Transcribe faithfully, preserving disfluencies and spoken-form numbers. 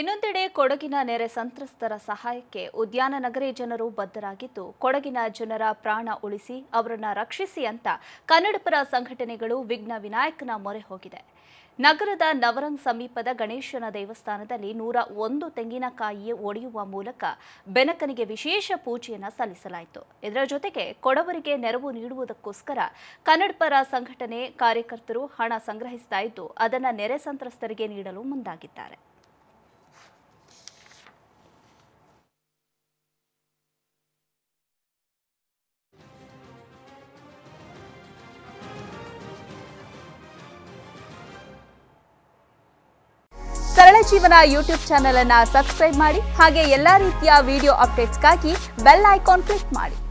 ಇನ್ನೊಂದೆಡೆ ಕೊಡಗಿನ ನೆರೆ ಸಂತ್ರಸ್ತರ ಸಹಾಯಕ್ಕೆ ಉದ್ಯಾನ ನಗರಿ ಜನರು ಬದ್ಧರಾಗಿದ್ದು, ಕೊಡಗಿನ ಜನರ ಪ್ರಾಣ ಉಳಿಸಿ ಅವರನ್ನು ರಕ್ಷಿಸಿ ಅಂತ ಕನ್ನಡಪರ ಸಂಘಟನೆಗಳು ವಿಘ್ನ ವಿನಾಯಕನ ಮೊರೆ ಹೋಗಿದೆ. ನಗರದ ನವರಂಗ್ ಸಮೀಪದ ಗಣೇಶನ ದೇವಸ್ಥಾನದಲ್ಲಿ ನೂರ ಒಂದು ತೆಂಗಿನಕಾಯಿ ಒಡೆಯುವ ಮೂಲಕ ಬೆನಕನಿಗೆ ವಿಶೇಷ ಪೂಜೆಯನ್ನು ಸಲ್ಲಿಸಲಾಯಿತು. ಇದರ ಜೊತೆಗೆ ಕೊಡವರಿಗೆ ನೆರವು ನೀಡುವುದಕ್ಕೋಸ್ಕರ ಕನ್ನಡಪರ ಸಂಘಟನೆ ಕಾರ್ಯಕರ್ತರು ಹಣ ಸಂಗ್ರಹಿಸ್ತಾ ಇದ್ದು, ಅದನ್ನು ನೆರೆ ಸಂತ್ರಸ್ತರಿಗೆ ನೀಡಲು ಮುಂದಾಗಿದ್ದಾರೆ. ಸರಳ ಜೀವನ ಯೂಟ್ಯೂಬ್ ಚಾನೆಲ್ ಅನ್ನು ಸಬ್ಸ್ಕ್ರೈಬ್ ಮಾಡಿ, ಹಾಗೆ ಎಲ್ಲಾ ರೀತಿಯ ವಿಡಿಯೋ ಅಪ್ಡೇಟ್ಸ್ಗಾಗಿ ಬೆಲ್ ಐಕಾನ್ ಕ್ಲಿಕ್ ಮಾಡಿ.